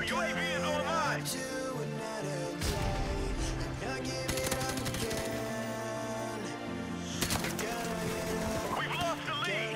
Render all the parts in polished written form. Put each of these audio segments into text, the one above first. Our UAV is online. We've lost the lead.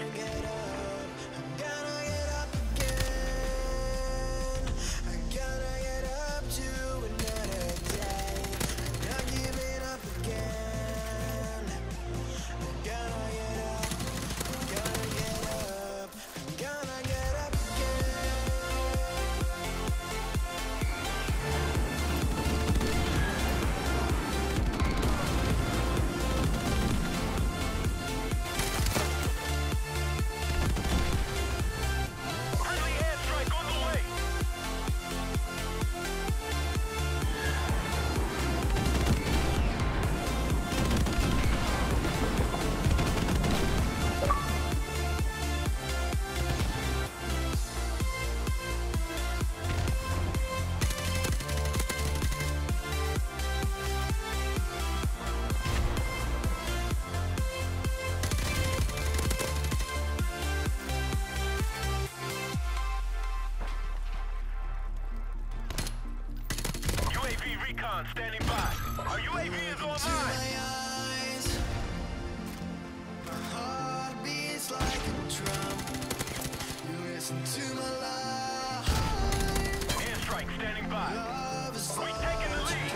Recon standing by. Our UAV is online. My heart beats like a drum. You listen to my life. Airstrike standing by. We've taken the lead.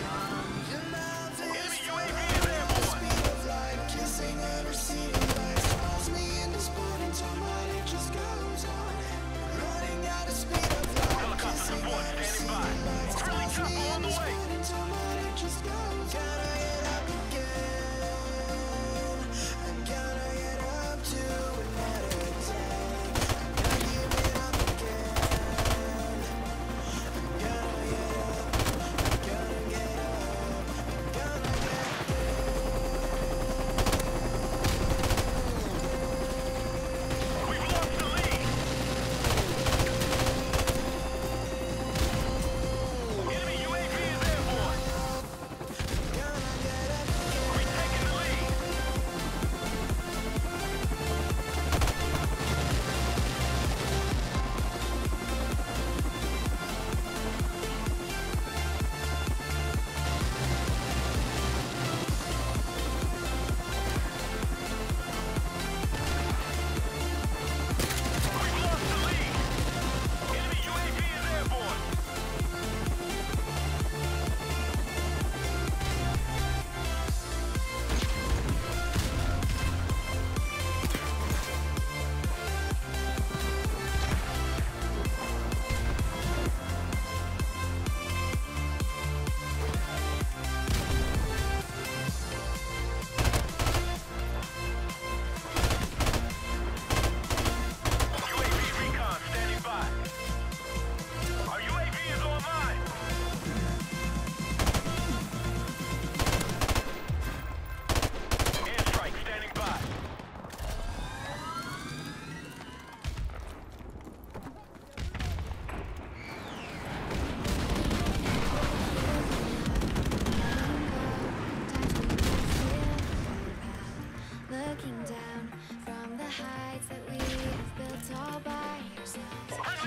Enemy UAV is airborne. Speed of light, kissing every scene of life. Calls me in this morning till my day just goes on. Running out of speed of light. Helicopter support standing by. Friendly chopper on the way.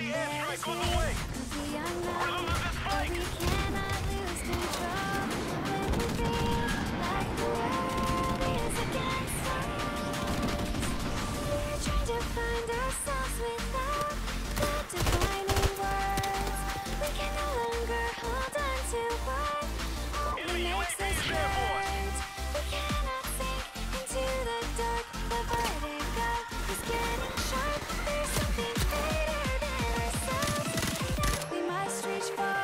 Airstrike on the way! We're losing this fight! We cannot lose control when we feel like the world is against us. We're trying to find ourselves without the defining words. We can no longer hold on to what only makes us hurt. We cannot sink into the dark. The vertigo is getting sharp. There's something fading. We must reach far.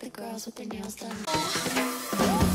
the girls with their nails done.